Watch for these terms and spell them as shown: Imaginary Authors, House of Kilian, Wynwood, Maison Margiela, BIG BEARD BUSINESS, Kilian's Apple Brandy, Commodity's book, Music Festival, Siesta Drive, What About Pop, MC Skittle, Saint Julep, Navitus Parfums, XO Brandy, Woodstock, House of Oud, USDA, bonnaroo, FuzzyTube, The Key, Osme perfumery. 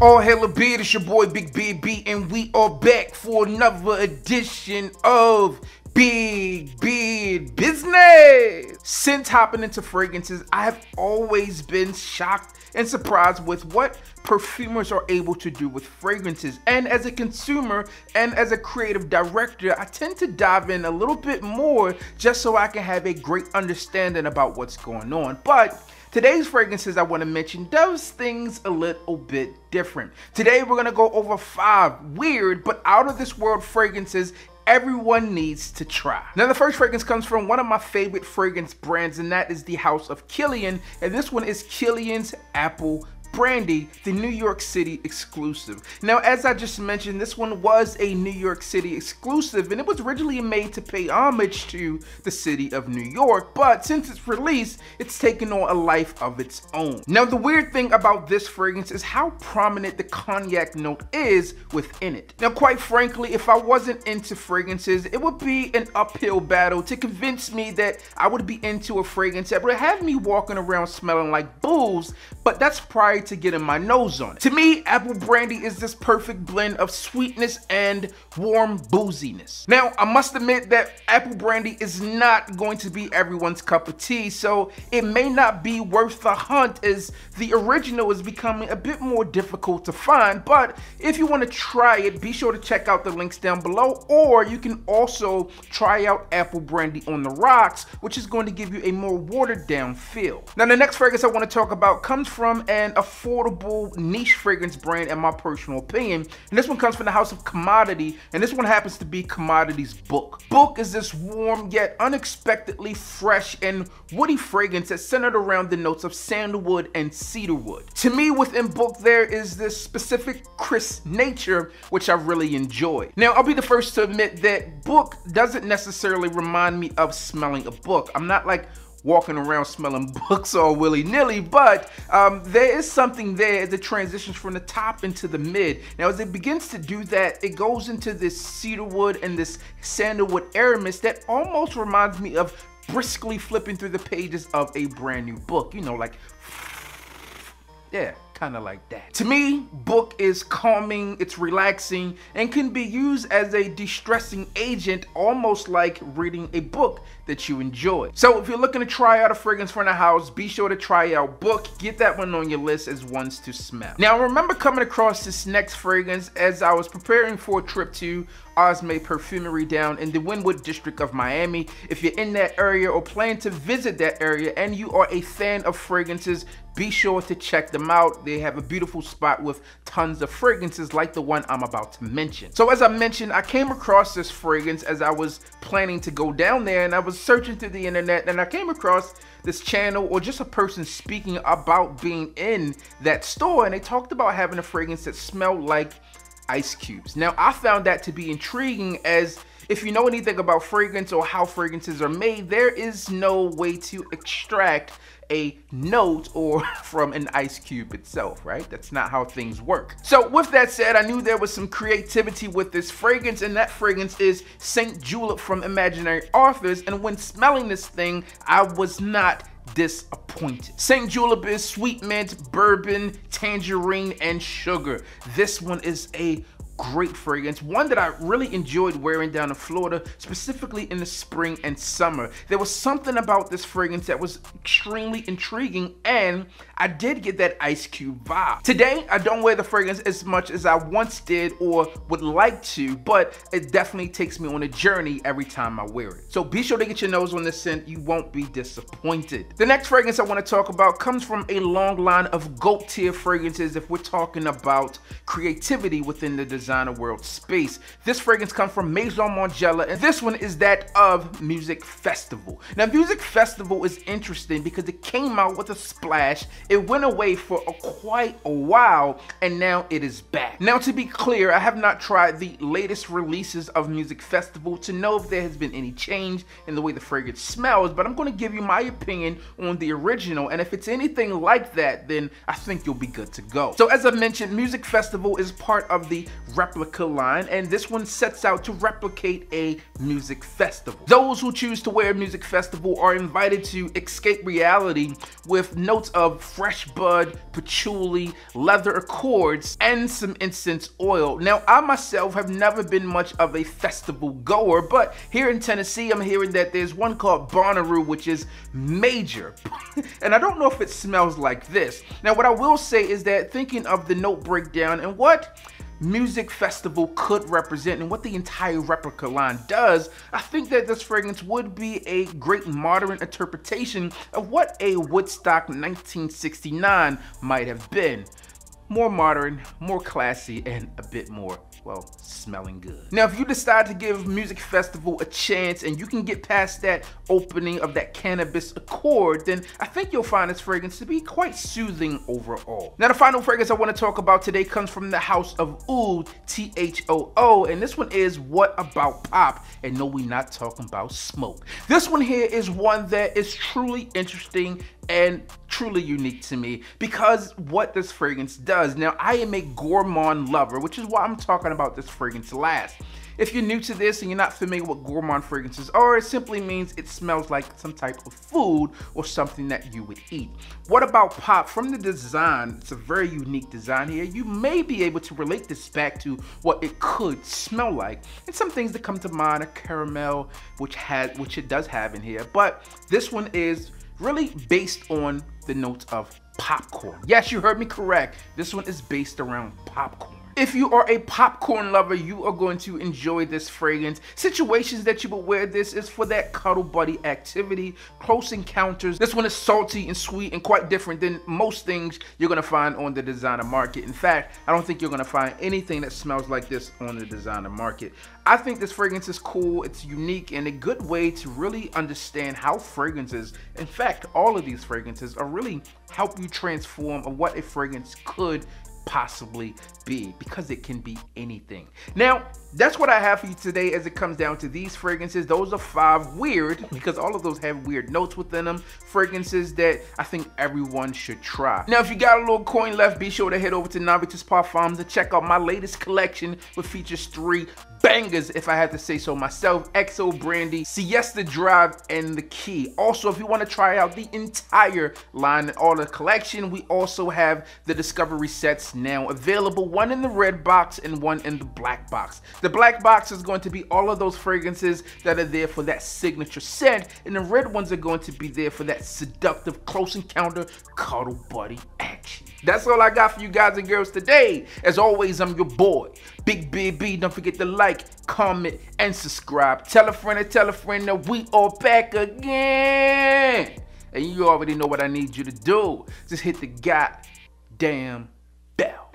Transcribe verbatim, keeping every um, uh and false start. All hella beard, it's your boy Big Beard B, and we are back for another edition of Big Beard Business. Since hopping into fragrances, I have always been shocked and surprised with what perfumers are able to do with fragrances. And as a consumer and as a creative director, I tend to dive in a little bit more just so I can have a great understanding about what's going on. But today's fragrances I want to mention does things a little bit different. Today we're going to go over five weird but out of this world fragrances everyone needs to try. Now the first fragrance comes from one of my favorite fragrance brands, and that is the House of Kilian, and this one is Kilian's Apple Brandy, the New York City exclusive. Now, as I just mentioned, this one was a New York City exclusive, and it was originally made to pay homage to the city of New York, but since its release, it's taken on a life of its own. Now, the weird thing about this fragrance is how prominent the cognac note is within it. Now, quite frankly, if I wasn't into fragrances, it would be an uphill battle to convince me that I would be into a fragrance that would have me walking around smelling like booze, but that's prior to to getting my nose on it. To me, Apple Brandy is this perfect blend of sweetness and warm booziness. Now, I must admit that Apple Brandy is not going to be everyone's cup of tea, so it may not be worth the hunt as the original is becoming a bit more difficult to find, but if you want to try it, be sure to check out the links down below, or you can also try out Apple Brandy on the rocks, which is going to give you a more watered down feel. Now, the next fragrance I want to talk about comes from an affordable niche fragrance brand, in my personal opinion, and this one comes from the House of Commodity, and this one happens to be Commodity's Book. Book is this warm yet unexpectedly fresh and woody fragrance that's centered around the notes of sandalwood and cedarwood. To me, within Book there is this specific crisp nature which I really enjoy. Now, I'll be the first to admit that Book doesn't necessarily remind me of smelling a book. I'm not like walking around smelling books all willy-nilly, but um, there is something there as it transitions from the top into the mid. Now, as it begins to do that, it goes into this cedarwood and this sandalwood aromas that almost reminds me of briskly flipping through the pages of a brand new book, you know, like, yeah, kind of like that. To me, Book is calming, it's relaxing, and can be used as a de-stressing agent, almost like reading a book that you enjoy. So if you're looking to try out a fragrance from the house, be sure to try out Book. Get that one on your list as ones to smell. Now, I remember coming across this next fragrance as I was preparing for a trip to Osme Perfumery down in the Wynwood district of Miami. If you're in that area or plan to visit that area and you are a fan of fragrances, be sure to check them out. They have a beautiful spot with tons of fragrances like the one I'm about to mention. So as I mentioned, I came across this fragrance as I was planning to go down there, and I was searching through the internet, and I came across this channel or just a person speaking about being in that store, and they talked about having a fragrance that smelled like ice cubes. Now, I found that to be intriguing, as if you know anything about fragrance or how fragrances are made, there is no way to extract a note or from an ice cube itself, right? That's not how things work. So with that said, I knew there was some creativity with this fragrance, and that fragrance is Saint Julep from Imaginary Authors, and when smelling this thing, I was not disappointed. Saint Julep is sweet mint, bourbon, tangerine, and sugar. This one is a great fragrance, one that I really enjoyed wearing down in Florida, specifically in the spring and summer. There was something about this fragrance that was extremely intriguing, and I did get that ice cube vibe. Today, I don't wear the fragrance as much as I once did or would like to, but it definitely takes me on a journey every time I wear it. So be sure to get your nose on this scent. You won't be disappointed. The next fragrance I want to talk about comes from a long line of gold tier fragrances if we're talking about creativity within the design designer world space. This fragrance comes from Maison Margiela, and this one is that of Music Festival. Now, Music Festival is interesting because it came out with a splash, it went away for a, quite a while, and now it is back. Now, to be clear, I have not tried the latest releases of Music Festival to know if there has been any change in the way the fragrance smells, but I'm going to give you my opinion on the original, and if it's anything like that, then I think you'll be good to go. So as I mentioned, Music Festival is part of the replica line, and this one sets out to replicate a music festival. Those who choose to wear a music festival are invited to escape reality with notes of fresh bud, patchouli, leather accords, and some incense oil. Now, I myself have never been much of a festival goer, but here in Tennessee, I'm hearing that there's one called Bonnaroo, which is major. And I don't know if it smells like this. Now, what I will say is that thinking of the note breakdown and what music festival could represent and what the entire replica line does, I think that this fragrance would be a great modern interpretation of what a Woodstock nineteen sixty-nine might have been. More modern, more classy, and a bit more, well, smelling good. Now, if you decide to give Music Festival a chance and you can get past that opening of that cannabis accord, then I think you'll find this fragrance to be quite soothing overall. Now, the final fragrance I want to talk about today comes from the House of Oud, T H O O, and this one is What About Pop, and no, we're not talking about smoke. This one here is one that is truly interesting and truly unique to me because what this fragrance does. Now, I am a gourmand lover, which is why I'm talking about this fragrance last. If you're new to this and you're not familiar with what gourmand fragrances are, it simply means it smells like some type of food or something that you would eat. What About Pop, from the design, it's a very unique design here. You may be able to relate this back to what it could smell like. And some things that come to mind are caramel, which has, which it does have in here, but this one is really based on the notes of popcorn. Yes, you heard me correct. This one is based around popcorn. If you are a popcorn lover, you are going to enjoy this fragrance. Situations that you would wear this is for that cuddle buddy activity, close encounters. This one is salty and sweet and quite different than most things you're gonna find on the designer market. In fact, I don't think you're gonna find anything that smells like this on the designer market. I think this fragrance is cool, it's unique, and a good way to really understand how fragrances, in fact, all of these fragrances, are really help you transform of what a fragrance could possibly be, because it can be anything. Now, that's what I have for you today as it comes down to these fragrances. Those are five weird, because all of those have weird notes within them, fragrances that I think everyone should try. Now, if you got a little coin left, be sure to head over to Navitus Parfums to check out my latest collection, which features three bangers, if I had to say so myself: X O Brandy, Siesta Drive, and The Key. Also, if you want to try out the entire line and all the collection, we also have the Discovery sets now available, one in the red box and one in the black box. The black box is going to be all of those fragrances that are there for that signature scent, and the red ones are going to be there for that seductive close encounter cuddle buddy action. That's all I got for you guys and girls today. As always, I'm your boy, Big Beard B. Don't forget to like, comment, and subscribe. Tell a friend and tell a friend that we are back again. And you already know what I need you to do. Just hit the goddamn bell.